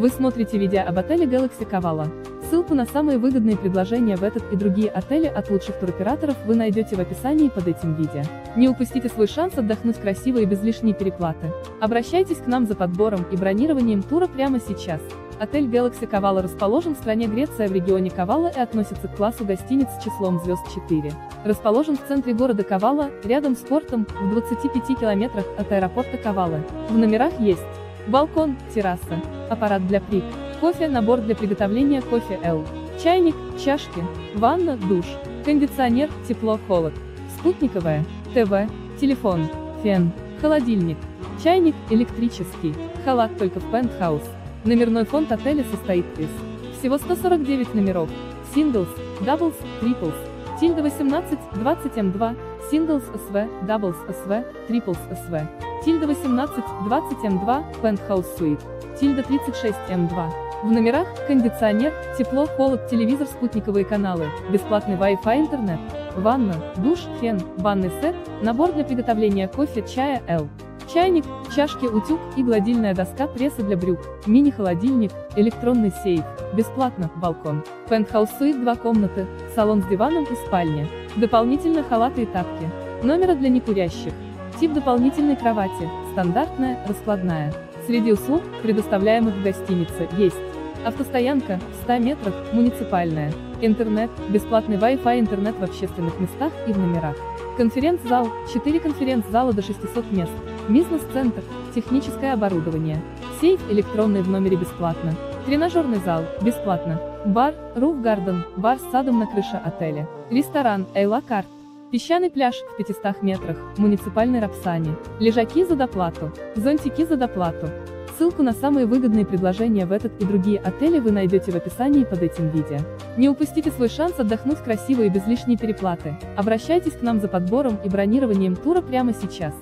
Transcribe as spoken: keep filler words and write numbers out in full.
Вы смотрите видео об отеле Galaxy Kavala. Ссылку на самые выгодные предложения в этот и другие отели от лучших туроператоров вы найдете в описании под этим видео. Не упустите свой шанс отдохнуть красиво и без лишней переплаты. Обращайтесь к нам за подбором и бронированием тура прямо сейчас. Отель Galaxy Kavala расположен в стране Греция в регионе Кавала и относится к классу гостиниц с числом звезд четыре. Расположен в центре города Кавала, рядом с портом, в двадцати пяти километрах от аэропорта Кавалы. В номерах есть балкон, терраса, аппарат для прик, кофе, набор для приготовления кофе L, чайник, чашки, ванна, душ, кондиционер, тепло-холод, спутниковое, ТВ, телефон, фен, холодильник, чайник, электрический, халат только в пентхаус. Номерной фонд отеля состоит из всего ста сорока девяти номеров: Singles, Doubles, Triples, Tilde восемнадцать, двадцать эм два, Singles эс вэ, Doubles эс вэ, Triples эс вэ, Tilde восемнадцать, двадцать эм два, Penthouse Suite, Tilde тридцать шесть эм два. В номерах кондиционер, тепло, холод, телевизор, спутниковые каналы, бесплатный Wi-Fi, интернет, ванна, душ, фен, банный сет, набор для приготовления кофе, чая L, чайник, чашки, утюг и гладильная доска, пресса для брюк, мини-холодильник, электронный сейф, бесплатно, балкон, пентхаус суит две комнаты, салон с диваном и спальня, дополнительно халаты и тапки, номера для некурящих, тип дополнительной кровати, стандартная, раскладная. Среди услуг, предоставляемых в гостинице, есть автостоянка, в ста метрах, муниципальная, интернет, бесплатный Wi-Fi, интернет в общественных местах и в номерах, конференц-зал, четыре конференц-зала до шестисот мест, бизнес-центр, техническое оборудование, сейф электронный в номере бесплатно, тренажерный зал, бесплатно, бар, Roof Garden, бар с садом на крыше отеля, ресторан, A La Car, песчаный пляж, в пятистах метрах, муниципальный Рапсани, лежаки за доплату, зонтики за доплату. Ссылку на самые выгодные предложения в этот и другие отели вы найдете в описании под этим видео. Не упустите свой шанс отдохнуть красиво и без лишней переплаты. Обращайтесь к нам за подбором и бронированием тура прямо сейчас.